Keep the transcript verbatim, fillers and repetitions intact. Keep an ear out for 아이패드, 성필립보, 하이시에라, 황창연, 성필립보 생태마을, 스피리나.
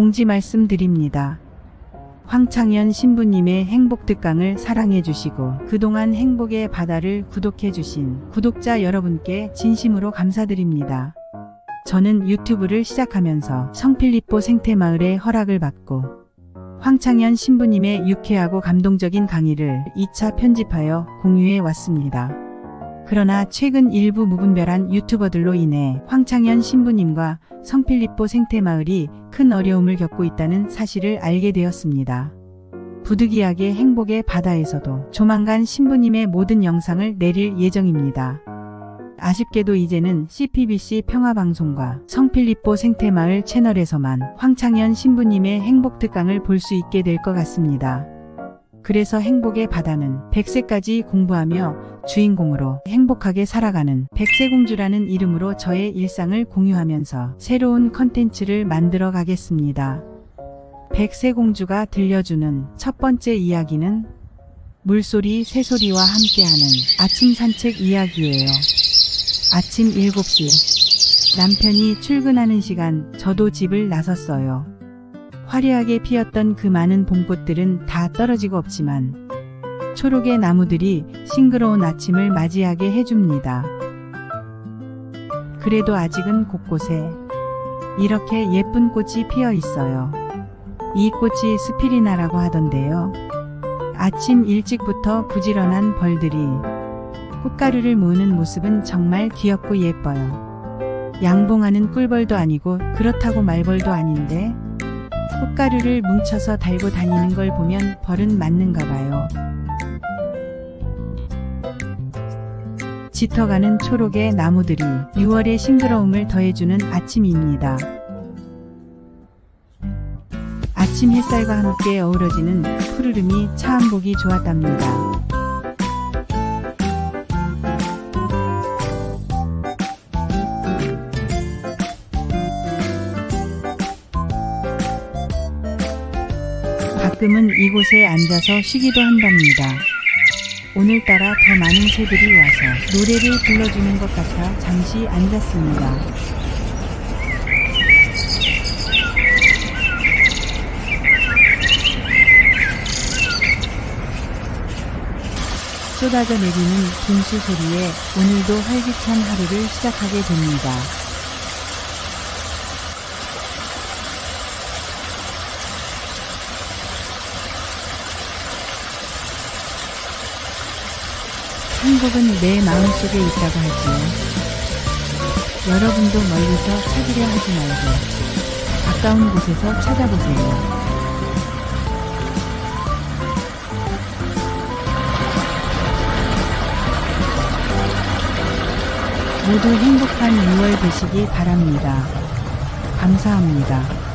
공지 말씀드립니다. 황창연 신부님의 행복특강을 사랑해주시고 그동안 행복의 바다를 구독해주신 구독자 여러분께 진심으로 감사드립니다. 저는 유튜브를 시작하면서 성필립보 생태마을의 허락을 받고 황창연 신부님의 유쾌하고 감동적인 강의를 이 차 편집하여 공유해 왔습니다. 그러나 최근 일부 무분별한 유튜버들로 인해 황창연 신부님과 성필립보 생태마을이 큰 어려움을 겪고 있다는 사실을 알게 되었습니다. 부득이하게 행복의 바다에서도 조만간 신부님의 모든 영상을 내릴 예정입니다. 아쉽게도 이제는 씨피비씨 평화방송과 성필립보 생태마을 채널에서만 황창연 신부님의 행복특강을 볼 수 있게 될 것 같습니다. 그래서 행복의 바다는 백 세까지 공부하며 주인공으로 행복하게 살아가는 백세공주라는 이름으로 저의 일상을 공유하면서 새로운 컨텐츠를 만들어 가겠습니다. 백세공주가 들려주는 첫 번째 이야기는 물소리, 새소리와 함께하는 아침 산책 이야기예요. 아침 일곱 시 남편이 출근하는 시간 저도 집을 나섰어요. 화려하게 피었던 그 많은 봄꽃들은 다 떨어지고 없지만 초록의 나무들이 싱그러운 아침을 맞이하게 해줍니다. 그래도 아직은 곳곳에 이렇게 예쁜 꽃이 피어 있어요. 이 꽃이 스피리나라고 하던데요. 아침 일찍부터 부지런한 벌들이 꽃가루를 모으는 모습은 정말 귀엽고 예뻐요. 양봉하는 꿀벌도 아니고 그렇다고 말벌도 아닌데 꽃가루를 뭉쳐서 달고 다니는 걸 보면 벌은 맞는가 봐요. 짙어가는 초록의 나무들이 유월의 싱그러움을 더해주는 아침입니다. 아침 햇살과 함께 어우러지는 푸르름이 참 보기 좋았답니다. 가끔은 이곳에 앉아서 쉬기도 한답니다. 오늘따라 더 많은 새들이 와서 노래를 불러주는 것 같아 잠시 앉았습니다. 쏟아져 내리는 분수 소리에 오늘도 활기찬 하루를 시작하게 됩니다. 행복은 내 마음속에 있다고 하지요. 여러분도 멀리서 찾으려 하지 말고 가까운 곳에서 찾아보세요. 모두 행복한 유월 되시기 바랍니다. 감사합니다.